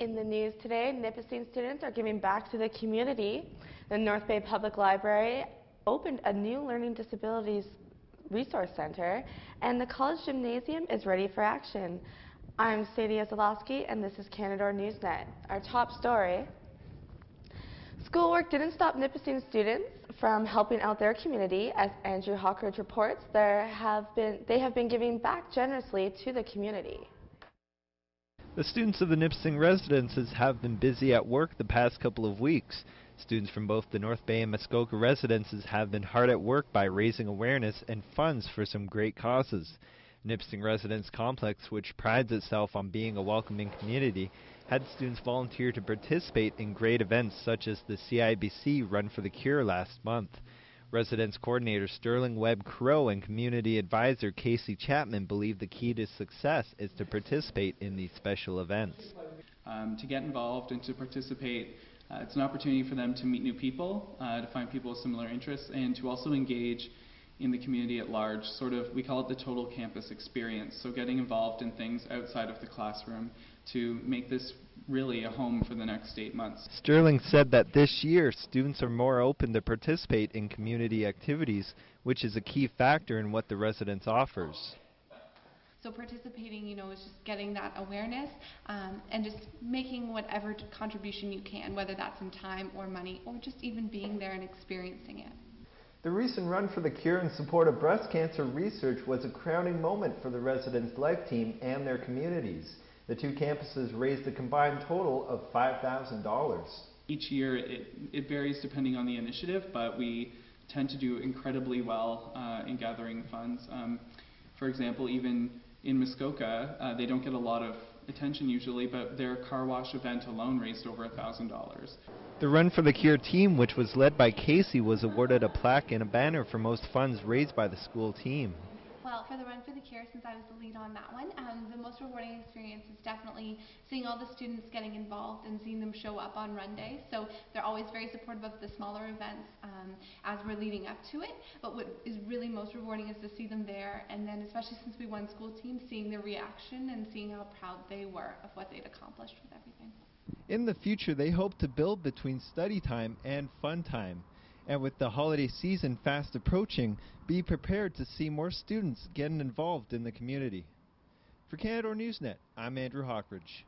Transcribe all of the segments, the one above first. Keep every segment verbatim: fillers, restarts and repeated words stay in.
In the news today, Nipissing students are giving back to the community. The North Bay Public Library opened a new learning disabilities resource center, and the college gymnasium is ready for action. I'm Sadia Zaloski, and this is Canadore Newsnet. Our top story: schoolwork didn't stop Nipissing students from helping out their community. As Andrew Hockridge reports, there have been they have been giving back generously to the community. The students of the Nipissing residences have been busy at work the past couple of weeks. Students from both the North Bay and Muskoka residences have been hard at work by raising awareness and funds for some great causes. Nipissing Residence Complex, which prides itself on being a welcoming community, had students volunteer to participate in great events such as the C I B C Run for the Cure last month. Residence coordinator Sterling Webb Crow and community advisor Casey Chapman believe the key to success is to participate in these special events. Um, to get involved and to participate, uh, it's an opportunity for them to meet new people, uh, to find people with similar interests, and to also engage in the community at large. Sort of, we call it the total campus experience, so getting involved in things outside of the classroom to make this really a home for the next eight months. Sterling said that this year students are more open to participate in community activities, which is a key factor in what the residence offers. So participating, you know, is just getting that awareness um, and just making whatever contribution you can, whether that's in time or money or just even being there and experiencing it. The recent Run for the Cure in support of breast cancer research was a crowning moment for the residents' life team and their communities. The two campuses raised a combined total of five thousand dollars. Each year it, it varies depending on the initiative, but we tend to do incredibly well uh, in gathering funds. Um, for example, even in Muskoka, uh, they don't get a lot of attention usually, but their car wash event alone raised over one thousand dollars. The Run for the Cure team, which was led by Casey, was awarded a plaque and a banner for most funds raised by the school team. Well, for the Run for the Cure, since I was the lead on that one, um, the most rewarding experience is definitely seeing all the students getting involved and seeing them show up on Run Day. So they're always very supportive of the smaller events um, as we're leading up to it. But what is really most rewarding is to see them there, and then especially since we won school team, seeing their reaction and seeing how proud they were of what they'd accomplished with everything. In the future, they hope to build between study time and fun time. And with the holiday season fast approaching, be prepared to see more students getting involved in the community. For Canadore Newsnet, I'm Andrew Hockridge.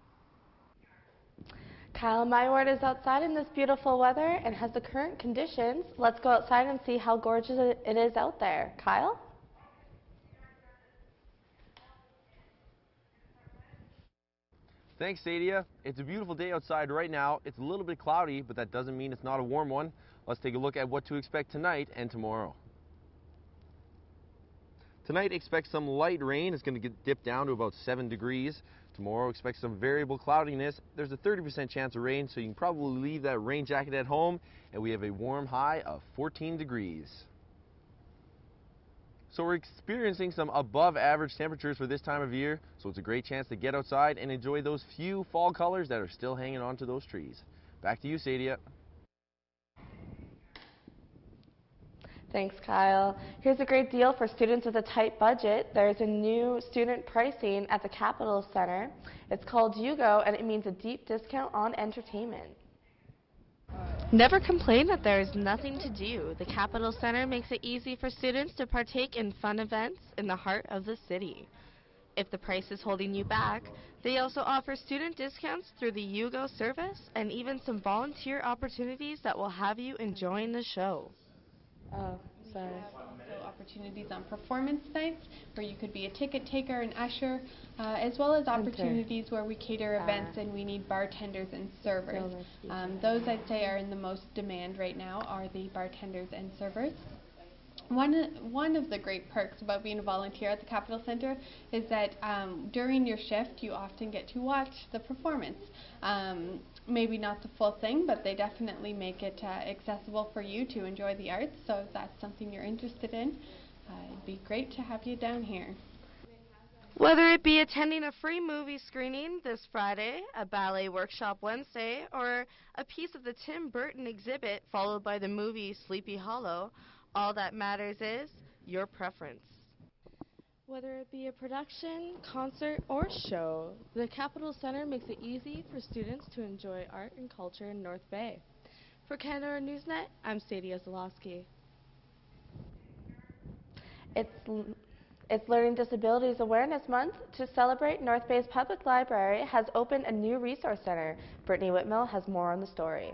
Kyle Mywaart is outside in this beautiful weather and has the current conditions. Let's go outside and see how gorgeous it is out there. Kyle? Thanks, Sadia. It's a beautiful day outside right now. It's a little bit cloudy, but that doesn't mean it's not a warm one. Let's take a look at what to expect tonight and tomorrow. Tonight, expect some light rain. It's going to get dipped down to about seven degrees. Tomorrow, expect some variable cloudiness. There's a thirty percent chance of rain, so you can probably leave that rain jacket at home. And we have a warm high of fourteen degrees. So we're experiencing some above average temperatures for this time of year, so it's a great chance to get outside and enjoy those few fall colors that are still hanging on to those trees. Back to you, Sadia. Thanks, Kyle. Here's a great deal for students with a tight budget. There's a new student pricing at the Capitol Centre. It's called Yugo, and it means a deep discount on entertainment. Never complain that there is nothing to do. The Capitol Centre makes it easy for students to partake in fun events in the heart of the city. If the price is holding you back, they also offer student discounts through the Yugo service and even some volunteer opportunities that will have you enjoying the show. Oh, sorry. So opportunities on performance nights where you could be a ticket taker and usher, uh, as well as opportunities where we cater events and we need bartenders and servers. Um, those I'd say are in the most demand right now are the bartenders and servers. One, one of the great perks about being a volunteer at the Capitol Centre is that um, during your shift you often get to watch the performance. Um, maybe not the full thing, but they definitely make it uh, accessible for you to enjoy the arts, so if that's something you're interested in, uh, it'd be great to have you down here. Whether it be attending a free movie screening this Friday, a ballet workshop Wednesday, or a piece of the Tim Burton exhibit followed by the movie Sleepy Hollow, all that matters is your preference. Whether it be a production, concert, or show, the Capitol Centre makes it easy for students to enjoy art and culture in North Bay. For Canadore Newsnet, I'm Sadia Zaloski. It's, it's Learning Disabilities Awareness Month. To celebrate, North Bay's Public Library has opened a new resource centre. Brittany Whitmell has more on the story.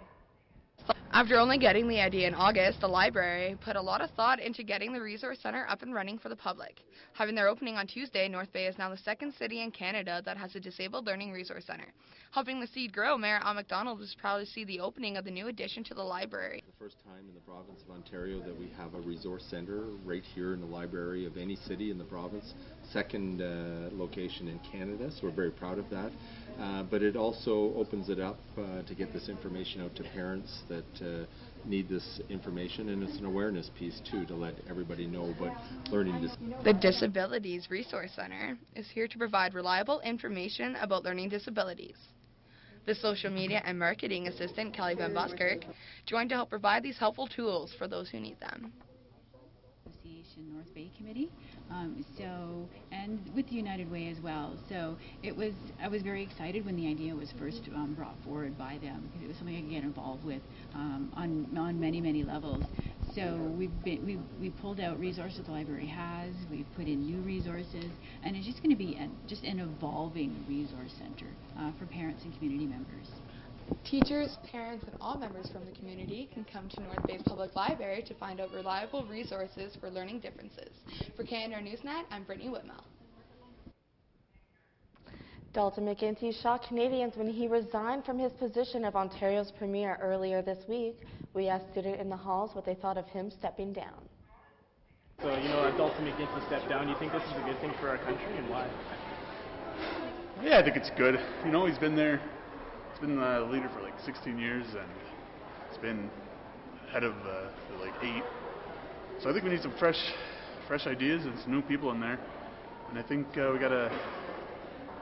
After only getting the idea in August, the library put a lot of thought into getting the resource centre up and running for the public. Having their opening on Tuesday, North Bay is now the second city in Canada that has a disabled learning resource centre. Helping the seed grow, Mayor Al McDonald was proud to see the opening of the new addition to the library. The first time in the province of Ontario that we have a resource centre right here in the library of any city in the province. Second uh, location in Canada, so we're very proud of that. Uh, but it also opens it up uh, to get this information out to parents that uh, need this information, and it's an awareness piece too to let everybody know about learning disabilities. The Disabilities Resource Centre is here to provide reliable information about learning disabilities. The social media and marketing assistant Kelly Van Boskirk joined to help provide these helpful tools for those who need them. North Bay Committee, um, so and with the United Way as well. So it was I was very excited when the idea was first um, brought forward by them, because it was something I could get involved with um, on on many many levels. So we've been we we pulled out resources the library has. We've put in new resources, and it's just going to be a, just an evolving resource center uh, for parents and community members. Teachers, parents, and all members from the community can come to North Bay's Public Library to find out reliable resources for learning differences. For Canadore Newsnet, I'm Brittany Whitmell. Dalton McGuinty shocked Canadians when he resigned from his position of Ontario's Premier earlier this week. We asked students in the halls what they thought of him stepping down. So, you know, Dalton McGuinty stepped down. Do you think this is a good thing for our country, and why? Yeah, I think it's good. You know, he's been there. He's been the leader for like sixteen years, and he's been head of uh, for like eight. So I think we need some fresh, fresh ideas and some new people in there. And I think uh, we gotta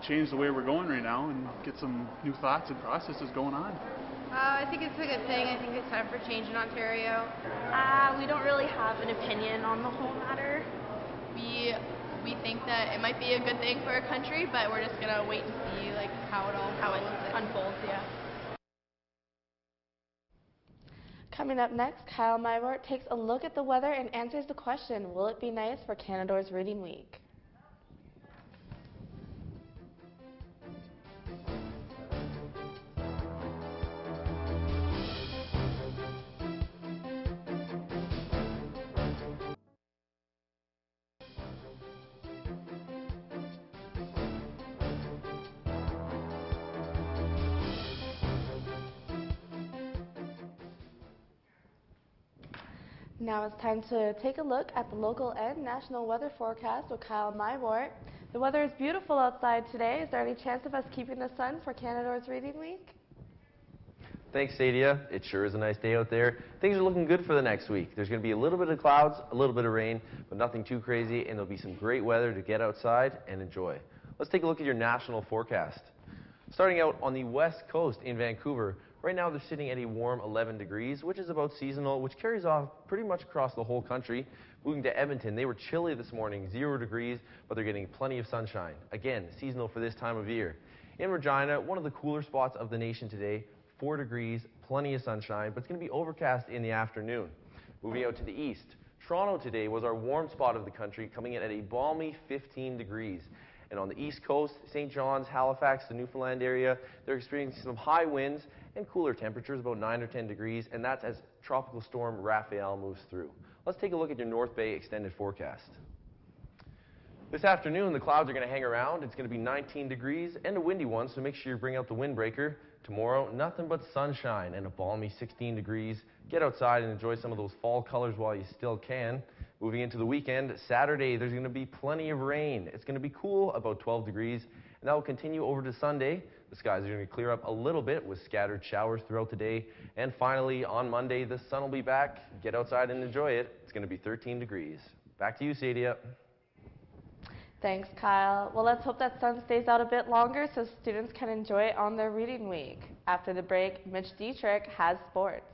change the way we're going right now and get some new thoughts and processes going on. Uh, I think it's a good thing. I think it's time for change in Ontario. Uh, we don't really have an opinion on the whole matter. We we think that it might be a good thing for our country, but we're just gonna wait and see like how it all how it unfolds. Yeah. Coming up next, Kyle Mywaart takes a look at the weather and answers the question: will it be nice for Canadore's Reading Week? Now it's time to take a look at the local and national weather forecast with Kyle Mywaart. The weather is beautiful outside today. Is there any chance of us keeping the sun for Canadore's Reading Week? Thanks, Sadia. It sure is a nice day out there. Things are looking good for the next week. There's going to be a little bit of clouds, a little bit of rain, but nothing too crazy, and there'll be some great weather to get outside and enjoy. Let's take a look at your national forecast. Starting out on the west coast in Vancouver, right now they're sitting at a warm eleven degrees, which is about seasonal, which carries off pretty much across the whole country. Moving to Edmonton, they were chilly this morning, zero degrees, but they're getting plenty of sunshine. Again, seasonal for this time of year. In Regina, one of the cooler spots of the nation today, four degrees, plenty of sunshine, but it's going to be overcast in the afternoon. Moving out to the east, Toronto today was our warm spot of the country, coming in at a balmy fifteen degrees. And on the east coast, Saint John's, Halifax, the Newfoundland area, they're experiencing some high winds and cooler temperatures, about nine or ten degrees, and that's as Tropical Storm Raphael moves through. Let's take a look at your North Bay extended forecast. This afternoon, the clouds are going to hang around. It's going to be nineteen degrees and a windy one, so make sure you bring out the windbreaker. Tomorrow, nothing but sunshine and a balmy sixteen degrees. Get outside and enjoy some of those fall colors while you still can. Moving into the weekend, Saturday, there's going to be plenty of rain. It's going to be cool, about twelve degrees, and that will continue over to Sunday. The skies are going to clear up a little bit with scattered showers throughout the day. And finally, on Monday, the sun will be back. Get outside and enjoy it. It's going to be thirteen degrees. Back to you, Sadia. Thanks, Kyle. Well, let's hope that sun stays out a bit longer so students can enjoy it on their reading week. After the break, Mitch Dietrich has sports.